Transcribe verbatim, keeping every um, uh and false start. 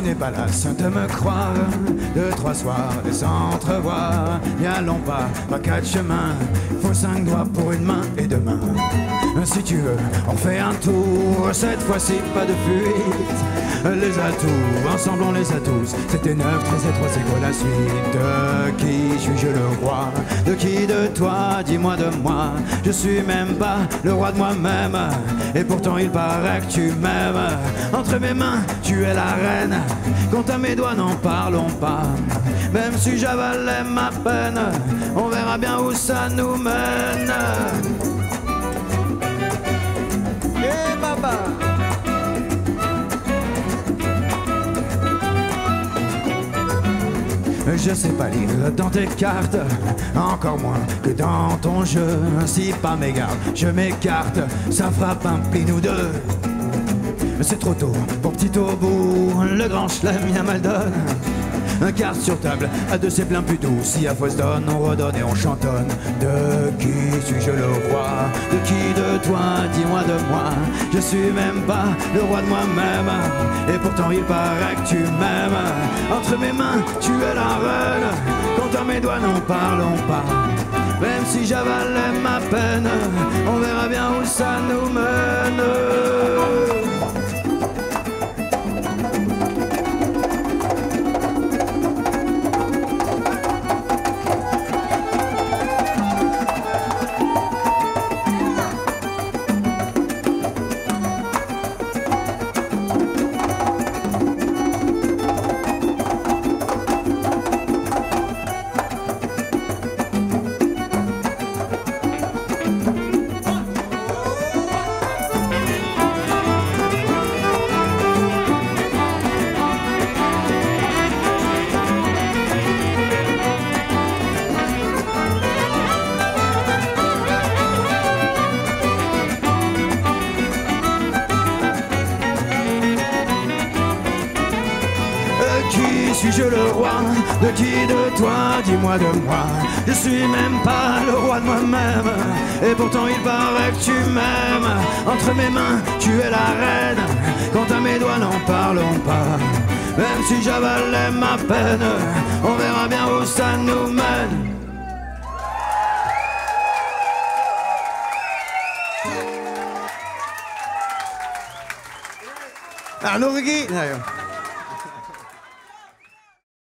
tu n'es pas la sainte à me croire. Deux, trois soirs, de s'entrevoir. N'y allons pas, pas quatre chemins. Faut cinq doigts pour une main et deux mains. Si tu veux, on fait un tour. Cette fois-ci, pas de fuite. Les atouts, ensemble on les a tous. C'était neuf, treize et trois, c'est quoi la suite? De qui suis-je le roi? De qui? De toi? Dis-moi de moi. Je suis même pas le roi de moi-même. Et pourtant il paraît que tu m'aimes. Entre mes mains, tu es la reine. Quant à mes doigts, n'en parlons pas. Même si j'avalais ma peine, on verra bien où ça nous mène. Hey, papa. Je sais pas lire dans tes cartes, encore moins que dans ton jeu. Si pas mes gardes, je m'écarte, ça frappe un pin ou deux. C'est trop tôt pour petit bout, le grand chelem y'a mal donne. Un quart sur table, à deux c'est plein plus doux. Si à fois se donne, on redonne et on chantonne. De qui suis-je le roi? De qui? De toi? Dis-moi de moi. Je suis même pas le roi de moi-même. Et pourtant il paraît que tu m'aimes. Entre mes mains, tu es la reine. Quant à mes doigts, n'en parlons pas. Même si j'avalais ma peine, on verra bien où ça nous mène. Suis-je le roi? De qui? De toi? Dis-moi de moi. Je suis même pas le roi de moi-même. Et pourtant il paraît que tu m'aimes. Entre mes mains, tu es la reine. Quant à mes doigts, n'en parlons pas. Même si j'avalais ma peine, on verra bien où ça nous mène. Arnaud Rigui.